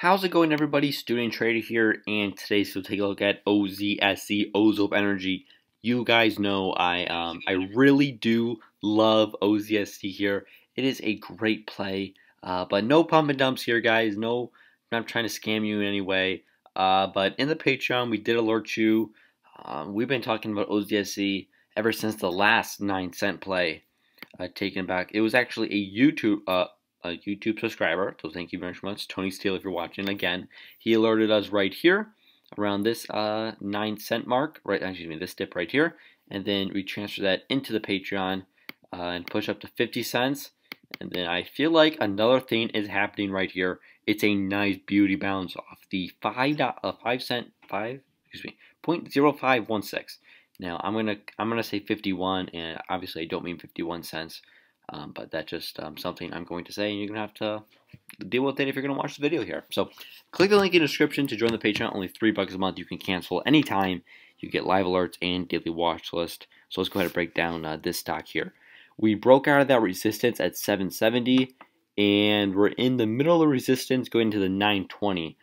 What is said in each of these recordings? How's it going, everybody? Student Trader here, and today's we'll take a look at OZSC, Ozop Energy. You guys know I really do love OZSC here. It is a great play, but no pump and dumps here, guys. No, I'm not trying to scam you in any way. But in the Patreon, we did alert you. We've been talking about OZSC ever since the last 9-cent play taken back. It was actually a YouTube subscriber, so thank you very much, Tony Steele, if you're watching. Again, he alerted us right here around this 9-cent mark, right? Excuse me, this dip right here, and then we transfer that into the Patreon and push up to 50 cents. And then I feel like another thing is happening right here. It's a nice beauty bounce off the 0.0516. Now I'm gonna say 51, and obviously I don't mean 51 cents. But that's just something I'm going to say, and you're going to have to deal with it if you're going to watch the video here. So click the link in the description to join the Patreon. Only $3 a month. You can cancel anytime. You get live alerts and daily watch list. So let's go ahead and break down this stock here. We broke out of that resistance at 770, and we're in the middle of the resistance going to the 920.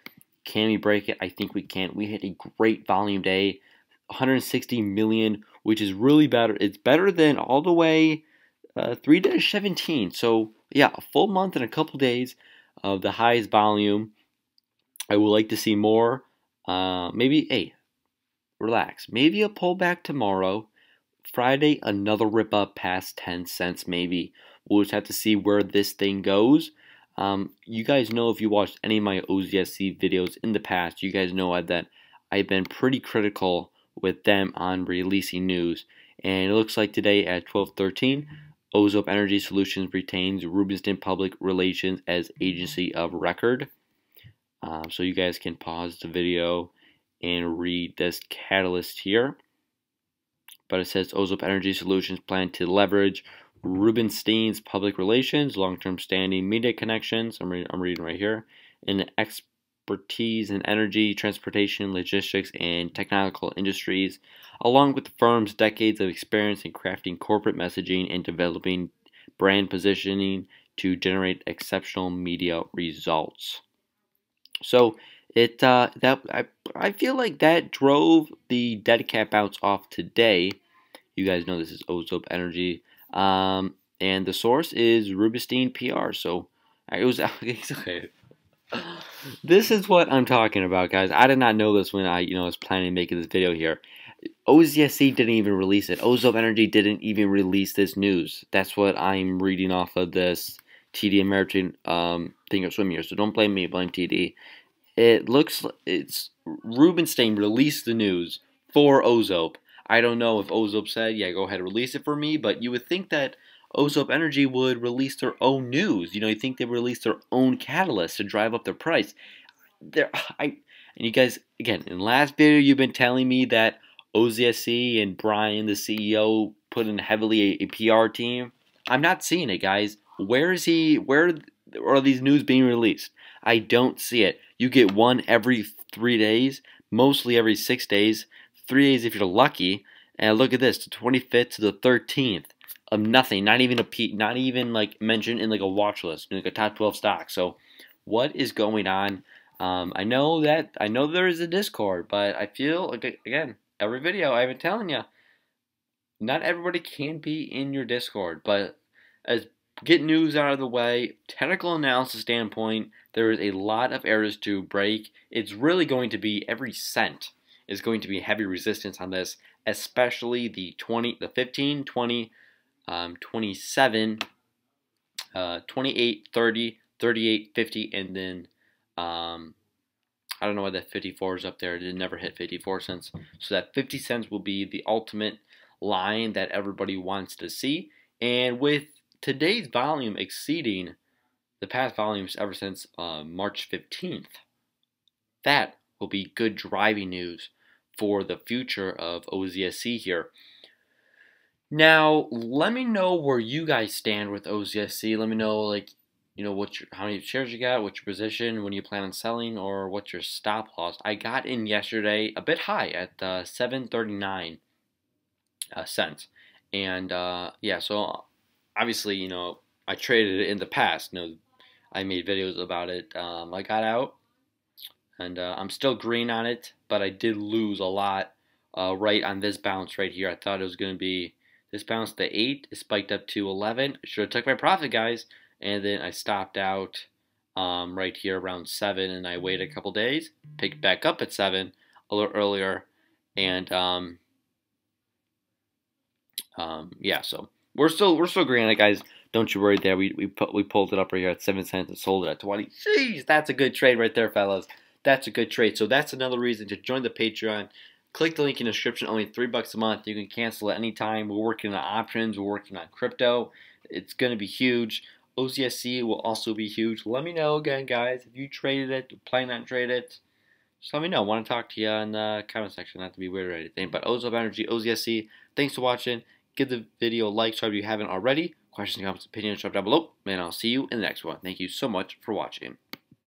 Can we break it? I think we can. We hit a great volume day, 160 million, which is really better. It's better than all the way 3-17, so yeah, a full month and a couple days of the highest volume. I would like to see more. Maybe, hey, relax. Maybe a pullback tomorrow. Friday, another rip up past 10 cents maybe. We'll just have to see where this thing goes. You guys know, if you watched any of my OZSC videos in the past, you guys know that I've been pretty critical with them on releasing news. And it looks like today at 12:13, Ozop Energy Solutions retains Rubenstein Public Relations as agency of record. So you guys can pause the video and read this catalyst here. But it says Ozop Energy Solutions plan to leverage Rubenstein's public relations, long-term standing media connections. I'm reading right here, and expertise in energy, transportation, logistics, and technical industries, along with the firm's decades of experience in crafting corporate messaging and developing brand positioning to generate exceptional media results. So it that I feel like that drove the dead cat bounce off today. You guys know this is Ozop Energy, and the source is Rubenstein PR. So it was okay. This is what I'm talking about, guys. I did not know this when I, was planning on making this video here. OZSC didn't even release it. Ozop Energy didn't even release this news. That's what I'm reading off of this TD Ameritrade thing of swim here. So don't blame me, blame TD. It looks like it's Rubenstein released the news for Ozop. I don't know if Ozop said, yeah, go ahead and release it for me, but you would think that Ozop Energy would release their own news. You know, you think they release their own catalyst to drive up their price. And you guys, again, in the last video, you've been telling me that OZSC and Brian, the CEO, put in heavily a PR team. I'm not seeing it, guys. Where is he? Where are these news being released? I don't see it. You get one every 3 days, mostly every 6 days, 3 days if you're lucky. And look at this, the 25th to the 13th. Of nothing, not even not even like mentioned in like a watch list, like a top 12 stock. So, what is going on? I know there is a Discord, but I feel like, again, every video I've been telling you, not everybody can be in your Discord. But as get news out of the way, technical analysis standpoint, there is a lot of errors to break. It's really going to be every cent is going to be heavy resistance on this, especially the 20, the 15, 20. 27, 28, 30, 38, 50, and then I don't know why that 54 is up there. It never hit 54 cents. So that 50 cents will be the ultimate line that everybody wants to see. And with today's volume exceeding the past volumes ever since March 15th, that will be good driving news for the future of OZSC here. Now, let me know where you guys stand with OZSC. Let me know, like, what your, how many shares you got, what's your position, when you plan on selling, or what's your stop loss. I got in yesterday a bit high at 7.39 cents. And, yeah, so obviously, I traded it in the past. I made videos about it. I got out and I'm still green on it, but I did lose a lot right on this bounce right here. I thought it was going to be this bounce to 8. It spiked up to 11. Should have took my profit, guys, and then I stopped out right here around 7, and I waited a couple days, picked back up at 7 a little earlier, and yeah, so we're still green on it, guys. Don't you worry there. We pulled it up right here at 7 cents and sold it at 20. Jeez, that's a good trade right there, fellas. That's a good trade. So that's another reason to join the Patreon. Click the link in the description. Only $3 a month. You can cancel at any time. We're working on options. We're working on crypto. It's going to be huge. OZSC will also be huge. Let me know again, guys. If you traded it, plan on trade it, just let me know. I want to talk to you in the comment section. Not to be weird or anything, but Ozop Energy, OZSC. Thanks for watching. Give the video a like, subscribe if you haven't already. Questions, comments, opinions, drop down below, and I'll see you in the next one. Thank you so much for watching.